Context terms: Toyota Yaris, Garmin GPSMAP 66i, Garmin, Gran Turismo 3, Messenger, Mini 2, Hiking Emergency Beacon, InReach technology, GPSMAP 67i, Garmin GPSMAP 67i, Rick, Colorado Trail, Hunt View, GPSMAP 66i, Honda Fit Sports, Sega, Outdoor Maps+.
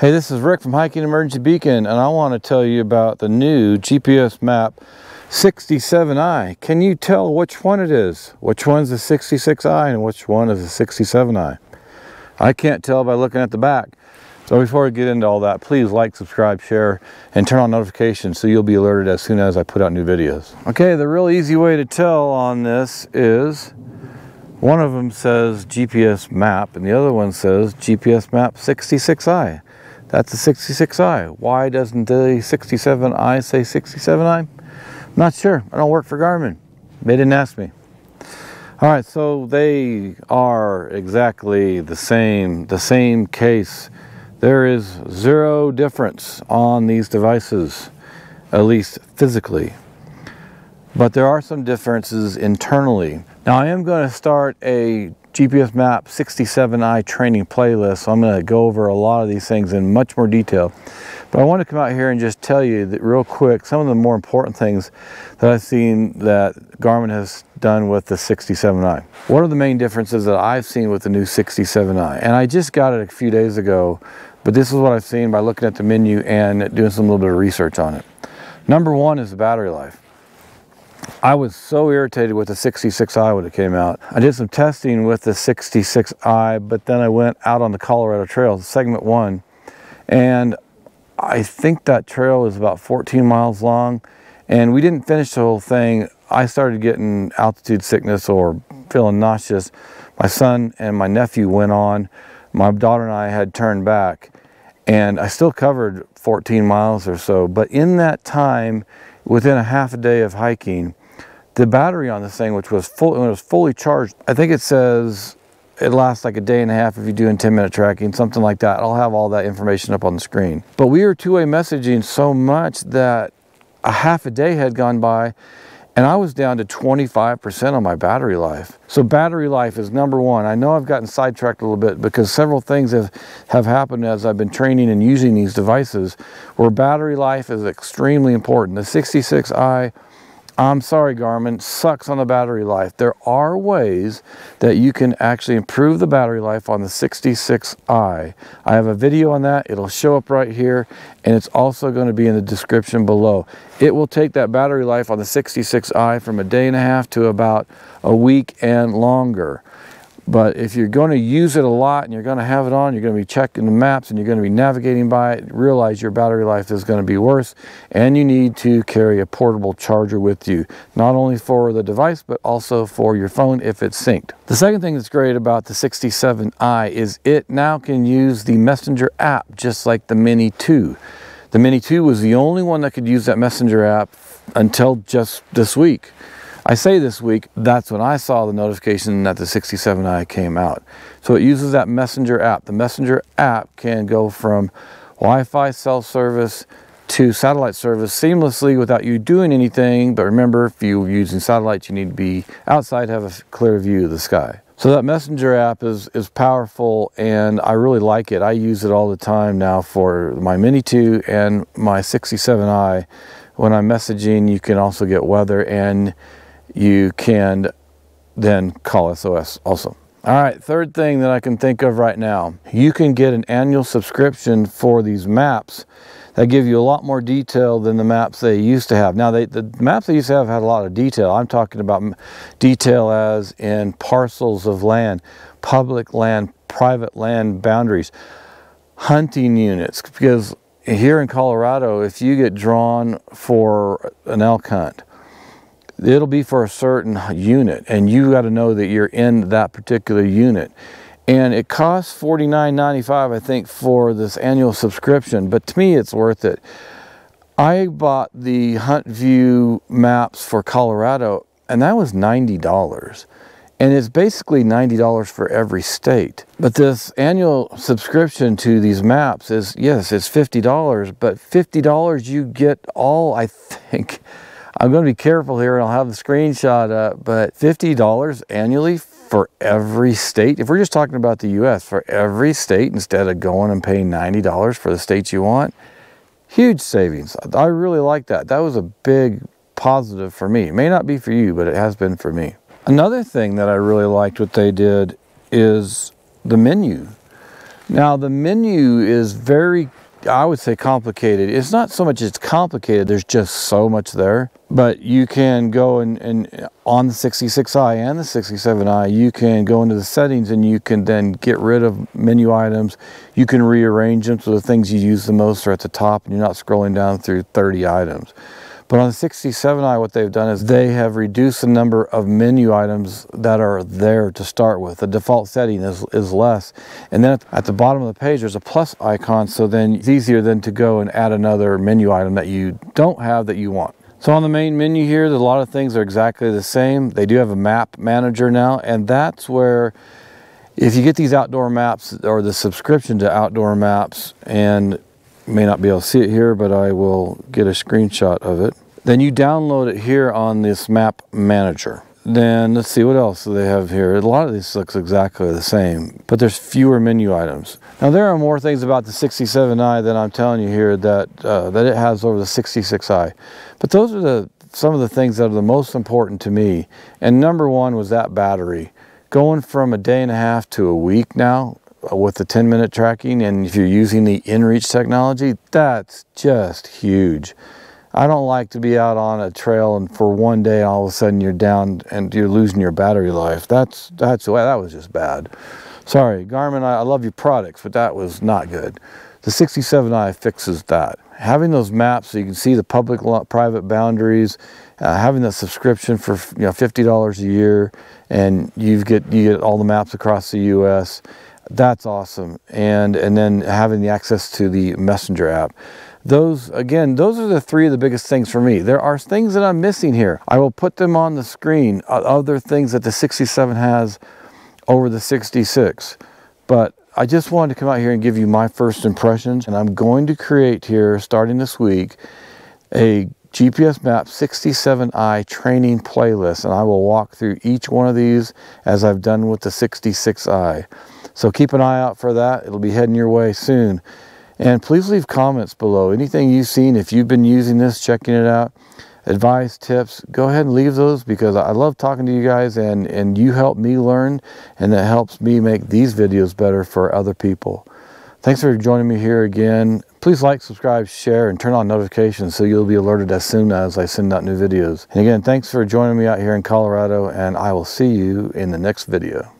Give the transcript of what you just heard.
Hey, this is Rick from Hiking Emergency Beacon, and I want to tell you about the new GPSMAP 67i. Can you tell which one it is? Which one's the 66i and which one is the 67i? I can't tell by looking at the back. So before we get into all that, please like, subscribe, share, and turn on notifications so you'll be alerted as soon as I put out new videos. Okay, the real easy way to tell on this is one of them says GPSMAP and the other one says GPSMAP 66i. That's the 66i. Why doesn't the 67i say 67i? I'm not sure. I don't work for Garmin. They didn't ask me. All right, so they are exactly the same case. There is zero difference on these devices, at least physically. But there are some differences internally. Now I am going to start a GPSMAP 67i training playlist, so I'm going to go over a lot of these things in much more detail. But I want to come out here and just tell you that real quick some of the more important things that I've seen that Garmin has done with the 67i. What are the main differences that I've seen with the new 67i? And I just got it a few days ago, but this is what I've seen by looking at the menu and doing some little bit of research on it. Number one is the battery life. I was so irritated with the 66i when it came out. I did some testing with the 66i, but then I went out on the Colorado Trail, segment one, and I think that trail is about 14 miles long, and we didn't finish the whole thing. I started getting altitude sickness or feeling nauseous. My son and my nephew went on. My daughter and I had turned back, and I still covered 14 miles or so, but in that time, within a half a day of hiking, the battery on this thing, which was full, when it was fully charged, I think it says it lasts like a day and a half if you're doing 10-minute tracking, something like that. I'll have all that information up on the screen. But we were two-way messaging so much that a half a day had gone by and I was down to 25% on my battery life. So battery life is number one. I know I've gotten sidetracked a little bit because several things have happened as I've been training and using these devices where battery life is extremely important. The 66i, I'm sorry Garmin, sucks on the battery life. There are ways that you can actually improve the battery life on the 66i. I have a video on that. It'll show up right here, and it's also going to be in the description below. It will take that battery life on the 66i from a day and a half to about a week and longer. But if you're going to use it a lot and you're going to have it on, you're going to be checking the maps and you're going to be navigating by it, realize your battery life is going to be worse and you need to carry a portable charger with you, not only for the device, but also for your phone if it's synced. The second thing that's great about the 67i is it now can use the Messenger app just like the Mini 2. The Mini 2 was the only one that could use that Messenger app until just this week. I say this week, that's when I saw the notification that the 67i came out. So it uses that Messenger app. The Messenger app can go from Wi-Fi cell service to satellite service seamlessly without you doing anything. But remember, if you're using satellites, you need to be outside, have a clear view of the sky. So that Messenger app is powerful and I really like it. I use it all the time now for my Mini 2 and my 67i. When I'm messaging, you can also get weather and you can then call SOS also. All right, third thing that I can think of right now, you can get an annual subscription for these maps that give you a lot more detail than the maps they used to have. Now, the maps they used to have had a lot of detail. I'm talking about detail as in parcels of land, public land, private land boundaries, hunting units, because here in Colorado, if you get drawn for an elk hunt, it'll be for a certain unit and you got to know that you're in that particular unit. And it costs $49.95, I think, for this annual subscription, but to me it's worth it. I bought the Hunt View maps for Colorado and that was $90. And it's basically $90 for every state. But this annual subscription to these maps is, yes, it's $50, but $50 you get all, I think, I'm going to be careful here and I'll have the screenshot up, but $50 annually for every state. If we're just talking about the US, for every state instead of going and paying $90 for the states you want, huge savings. I really like that. That was a big positive for me. It may not be for you, but it has been for me. Another thing that I really liked what they did is the menu. Now the menu is very, I would say, complicated. It's not so much it's complicated, there's just so much there. But you can go and on the 66i and the 67i, you can go into the settings and you can then get rid of menu items. You can rearrange them so the things you use the most are at the top and you're not scrolling down through 30 items. But on the 67i, what they've done is they have reduced the number of menu items that are there to start with. The default setting is less. And then at the bottom of the page, there's a plus icon, so then it's easier then to go and add another menu item that you don't have that you want. So on the main menu here, there's a lot of things that are exactly the same. They do have a map manager now, and that's where, if you get these outdoor maps or the subscription to outdoor maps, and may not be able to see it here, but I will get a screenshot of it. Then you download it here on this map manager. Then let's see what else they have here. A lot of these looks exactly the same, but there's fewer menu items. Now there are more things about the 67i that I'm telling you here that that it has over the 66i, but those are some of the things that are the most important to me. And number 1 was that battery, going from a day and a half to a week now with the 10-minute tracking, and if you're using the InReach technology, that's just huge. I don't like to be out on a trail and for one day all of a sudden you're down and you're losing your battery life. That was just bad. Sorry, Garmin, I love your products, but that was not good. The 67i fixes that. Having those maps so you can see the public-private boundaries, having that subscription for $50 a year, and you get all the maps across the U.S. That's awesome. And then having the access to the Messenger app. Those are the three of the biggest things for me. There are things that I'm missing here. I will put them on the screen, other things that the 67 has over the 66. But I just wanted to come out here and give you my first impressions. And I'm going to create here, starting this week, a GPSMAP 67i training playlist. And I will walk through each one of these as I've done with the 66i. So keep an eye out for that. It'll be heading your way soon. And please leave comments below. Anything you've seen, if you've been using this, checking it out, advice, tips, go ahead and leave those, because I love talking to you guys, and you help me learn, and that helps me make these videos better for other people. Thanks for joining me here again. Please like, subscribe, share, and turn on notifications so you'll be alerted as soon as I send out new videos. And again, thanks for joining me out here in Colorado, and I will see you in the next video.